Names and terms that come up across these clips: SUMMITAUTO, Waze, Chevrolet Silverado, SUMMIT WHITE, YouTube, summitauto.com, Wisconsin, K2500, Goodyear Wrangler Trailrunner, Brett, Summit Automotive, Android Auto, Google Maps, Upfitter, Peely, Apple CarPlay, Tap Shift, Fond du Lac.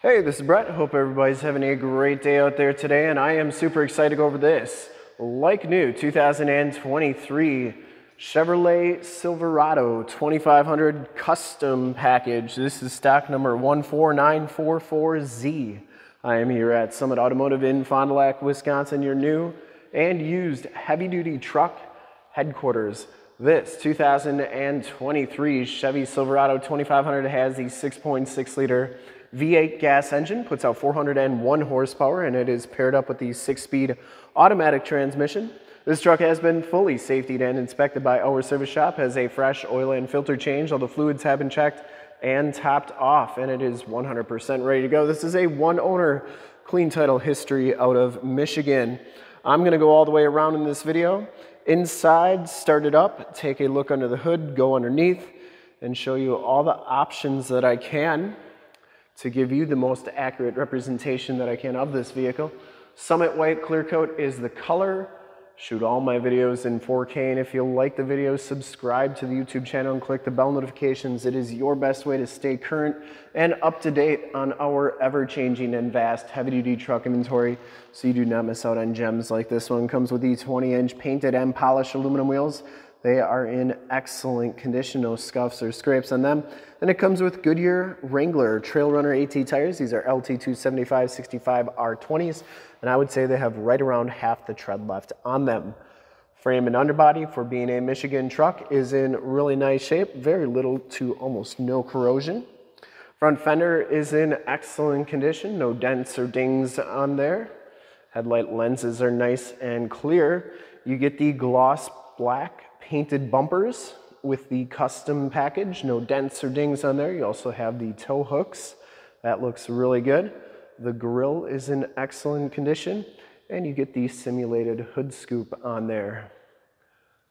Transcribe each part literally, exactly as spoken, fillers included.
Hey, this is Brett. Hope everybody's having a great day out there today, and I am super excited to go over this like new two thousand twenty-three Chevrolet Silverado twenty-five hundred custom package. This is stock number one four nine four four Z. I am here at Summit Automotive in Fond du Lac, Wisconsin, your new and used heavy-duty truck headquarters. This two thousand twenty-three Chevy Silverado twenty-five hundred has the six point six liter V eight gas engine, puts out four hundred one horsepower, and it is paired up with the six-speed automatic transmission. This truck has been fully safetied and inspected by our service shop, has a fresh oil and filter change. All the fluids have been checked and topped off, and it is one hundred percent ready to go. This is a one-owner clean title history out of Michigan. I'm going to go all the way around in this video. Inside, start it up, take a look under the hood, go underneath, and show you all the options that I can to give you the most accurate representation that I can of this vehicle. Summit White Clear Coat is the color. Shoot all my videos in four K, and if you like the video, subscribe to the YouTube channel and click the bell notifications. It is your best way to stay current and up to date on our ever-changing and vast heavy-duty truck inventory, so you do not miss out on gems like this one. Comes with the twenty inch painted and polished aluminum wheels. They are in excellent condition, no scuffs or scrapes on them. And it comes with Goodyear Wrangler Trailrunner AT tires. These are L T two seventy-five sixty-five R twenties, and I would say they have right around half the tread left on them. Frame and underbody, for being a Michigan truck, is in really nice shape, very little to almost no corrosion. Front fender is in excellent condition, no dents or dings on there. Headlight lenses are nice and clear. You get the gloss black painted bumpers with the custom package, no dents or dings on there. You also have the tow hooks. That looks really good. The grille is in excellent condition, and you get the simulated hood scoop on there.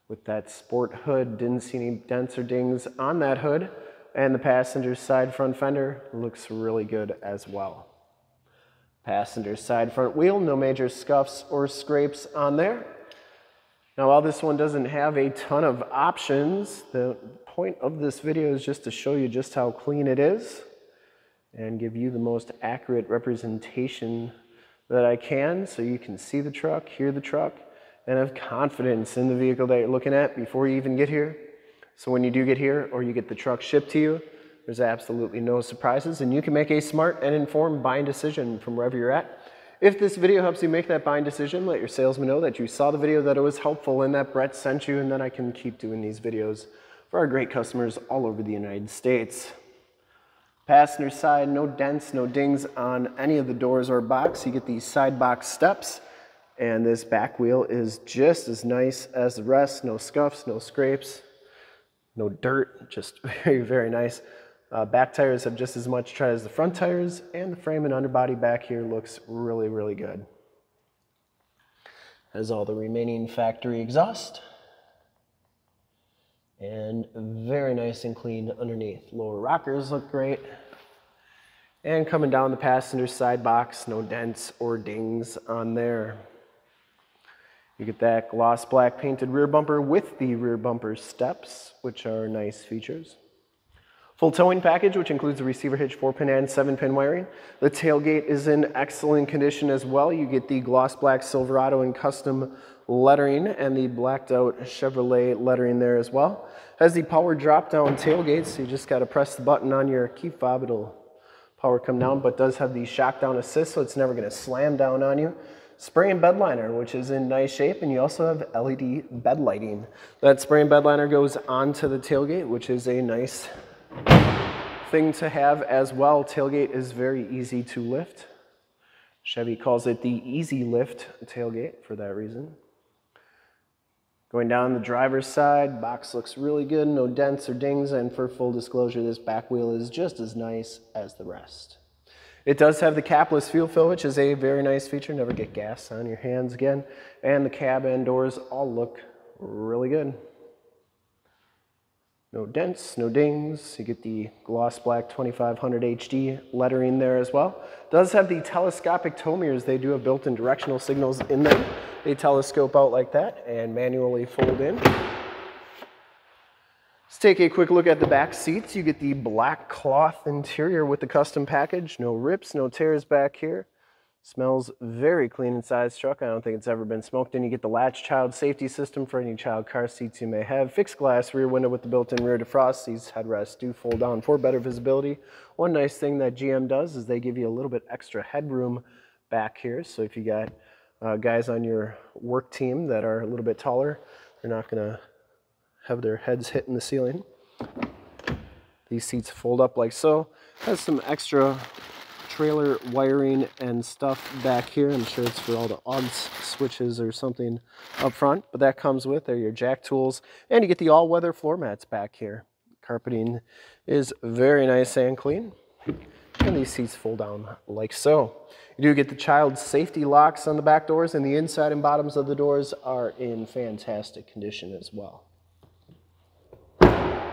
With that sport hood, didn't see any dents or dings on that hood, and the passenger side front fender looks really good as well. Passenger side front wheel, no major scuffs or scrapes on there. Now, while this one doesn't have a ton of options, the point of this video is just to show you just how clean it is and give you the most accurate representation that I can, so you can see the truck, hear the truck, and have confidence in the vehicle that you're looking at before you even get here. So when you do get here, or you get the truck shipped to you, there's absolutely no surprises, and you can make a smart and informed buying decision from wherever you're at. If this video helps you make that buying decision, let your salesman know that you saw the video, that it was helpful, and that Brett sent you, and then I can keep doing these videos for our great customers all over the United States. Passenger side, no dents, no dings on any of the doors or box. You get these side box steps, and this back wheel is just as nice as the rest. No scuffs, no scrapes, no dirt, just very, very nice. Uh, back tires have just as much tread as the front tires, and the frame and underbody back here looks really, really good. Has all the remaining factory exhaust, and very nice and clean underneath. Lower rockers look great. And coming down the passenger side box, no dents or dings on there. You get that gloss black painted rear bumper with the rear bumper steps, which are nice features. Full towing package, which includes the receiver hitch, four pin and seven pin wiring. The tailgate is in excellent condition as well. You get the gloss black Silverado and custom lettering, and the blacked out Chevrolet lettering there as well. Has the power drop down tailgate, so you just gotta press the button on your key fob, it'll power come down, but does have the shock down assist, so it's never gonna slam down on you. Spray and bed liner, which is in nice shape, and you also have L E D bed lighting. That spray and bed liner goes onto the tailgate, which is a nice thing to have as well. Tailgate is very easy to lift. Chevy calls it the easy lift tailgate for that reason. Going down the driver's side, box looks really good, no dents or dings, and for full disclosure, this back wheel is just as nice as the rest. It does have the capless fuel fill, which is a very nice feature. Never get gas on your hands again. And the cab and doors all look really good. No dents, no dings. You get the gloss black twenty-five hundred H D lettering there as well. Does have the telescopic tow mirrors. They do have built-in directional signals in them. They telescope out like that and manually fold in. Let's take a quick look at the back seats. You get the black cloth interior with the custom package. No rips, no tears back here. Smells very clean inside this truck. I don't think it's ever been smoked in. You get the latch child safety system for any child car seats you may have. Fixed glass rear window with the built-in rear defrost. These headrests do fold down for better visibility. One nice thing that G M does is they give you a little bit extra headroom back here. So if you got uh, guys on your work team that are a little bit taller, they're not gonna have their heads hitting the ceiling. These seats fold up like so. Has some extra trailer wiring and stuff back here. I'm sure it's for all the aux switches or something up front, but that comes with are your jack tools, and you get the all-weather floor mats back here. Carpeting is very nice and clean, and these seats fold down like so. You do get the child safety locks on the back doors, and the inside and bottoms of the doors are in fantastic condition as well.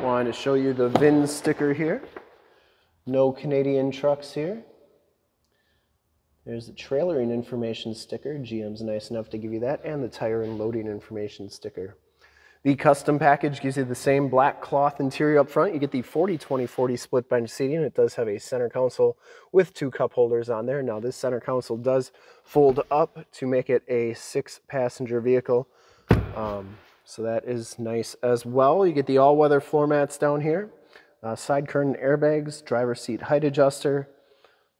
Wanted to show you the V I N sticker here. No Canadian trucks here. There's the trailering information sticker. G M's nice enough to give you that, and the tire and loading information sticker. The custom package gives you the same black cloth interior up front. You get the forty twenty forty split bench seating. It does have a center console with two cup holders on there. Now this center console does fold up to make it a six passenger vehicle. Um, So that is nice as well. You get the all-weather floor mats down here, uh, side curtain airbags, driver seat height adjuster,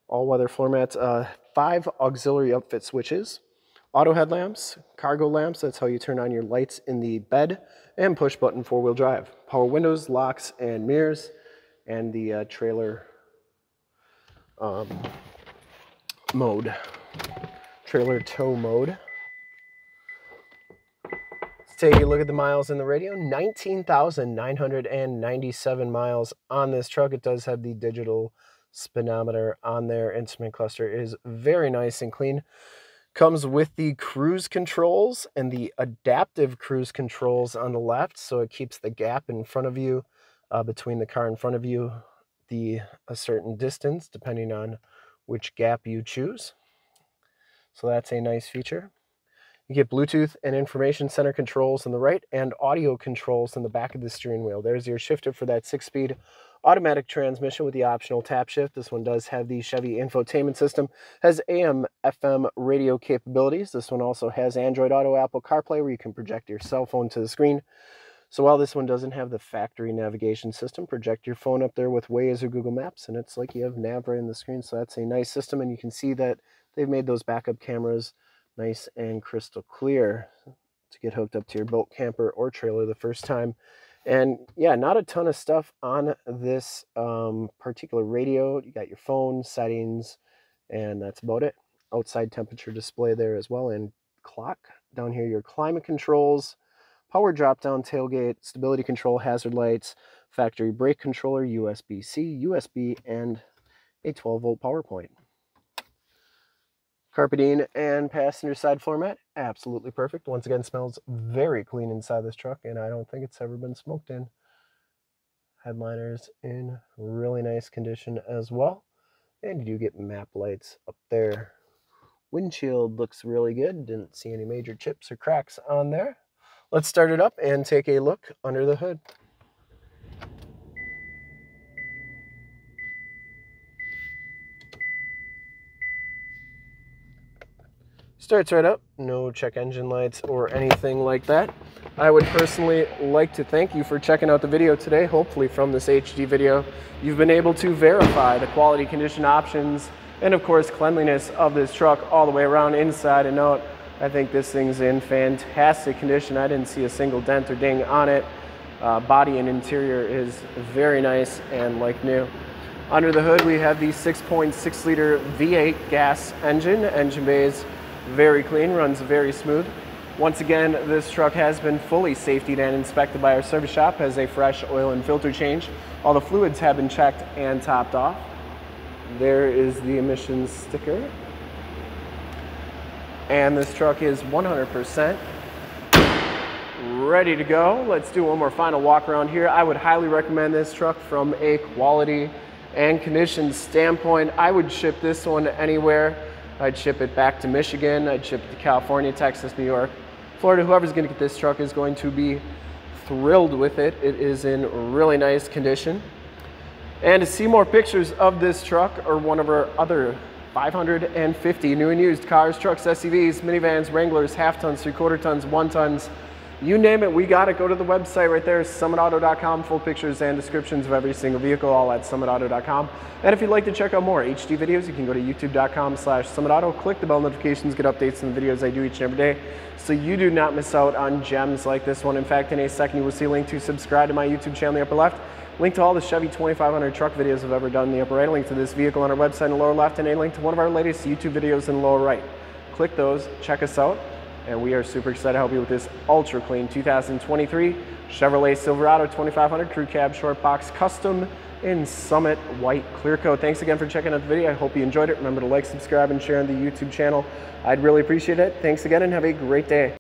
all-weather floor mats, uh, five auxiliary upfit switches, auto headlamps, cargo lamps, that's how you turn on your lights in the bed, and push-button four-wheel drive, power windows, locks, and mirrors, and the uh, trailer um, mode, trailer tow mode. Take a look at the miles in the radio. nineteen thousand nine hundred ninety-seven miles on this truck. It does have the digital speedometer on there. Instrument cluster is very nice and clean. Comes with the cruise controls and the adaptive cruise controls on the left, so it keeps the gap in front of you, uh, between the car in front of you, the a certain distance depending on which gap you choose. So that's a nice feature. You get Bluetooth and information center controls on the right, and audio controls on the back of the steering wheel. There's your shifter for that six-speed automatic transmission with the optional tap shift. This one does have the Chevy infotainment system, has A M F M radio capabilities. This one also has Android Auto, Apple CarPlay, where you can project your cell phone to the screen. So while this one doesn't have the factory navigation system, project your phone up there with Waze or Google Maps, and it's like you have nav right on the screen. So that's a nice system, and you can see that they've made those backup cameras nice and crystal clear to get hooked up to your boat, camper, or trailer the first time. And yeah, not a ton of stuff on this um, particular radio. You got your phone, settings, and that's about it. Outside temperature display there as well, and clock. Down here, your climate controls, power drop-down tailgate, stability control, hazard lights, factory brake controller, U S B C, U S B, and a twelve volt power point. Carpeting and passenger side floor mat, absolutely perfect. Once again, smells very clean inside this truck, and I don't think it's ever been smoked in. Headliners in really nice condition as well. And you do get map lights up there. Windshield looks really good. Didn't see any major chips or cracks on there. Let's start it up and take a look under the hood. Starts right up, no check engine lights or anything like that. I would personally like to thank you for checking out the video today. Hopefully from this H D video, you've been able to verify the quality, condition, options, and of course cleanliness of this truck all the way around, inside and out. I think this thing's in fantastic condition. I didn't see a single dent or ding on it. Uh, body and interior is very nice and like new. Under the hood, we have the six point six liter V eight gas engine. Engine bays very clean, runs very smooth. Once again, this truck has been fully safetied and inspected by our service shop, has a fresh oil and filter change. All the fluids have been checked and topped off. There is the emissions sticker. And this truck is one hundred percent ready to go. Let's do one more final walk around here. I would highly recommend this truck from a quality and condition standpoint. I would ship this one anywhere. I'd ship it back to Michigan, I'd ship it to California, Texas, New York, Florida. Whoever's gonna get this truck is going to be thrilled with it. It is in really nice condition. And to see more pictures of this truck or one of our other five hundred fifty new and used cars, trucks, S U Vs, minivans, Wranglers, half tons, three quarter tons, one tons, you name it, we got it. Go to the website right there, summit auto dot com, full pictures and descriptions of every single vehicle, all at summit auto dot com. And if you'd like to check out more H D videos, you can go to youtube dot com slash summit auto, click the bell notifications, get updates on the videos I do each and every day, so you do not miss out on gems like this one. In fact, in a second, you will see a link to subscribe to my YouTube channel in the upper left, link to all the Chevy twenty-five hundred truck videos I've ever done in the upper right, a link to this vehicle on our website in the lower left, and a link to one of our latest YouTube videos in the lower right. Click those, check us out. And we are super excited to help you with this ultra clean two thousand twenty-three Chevrolet Silverado twenty-five hundred Crew Cab Short Box Custom in Summit White Clear Coat. Thanks again for checking out the video. I hope you enjoyed it. Remember to like, subscribe, and share on the YouTube channel. I'd really appreciate it. Thanks again and have a great day.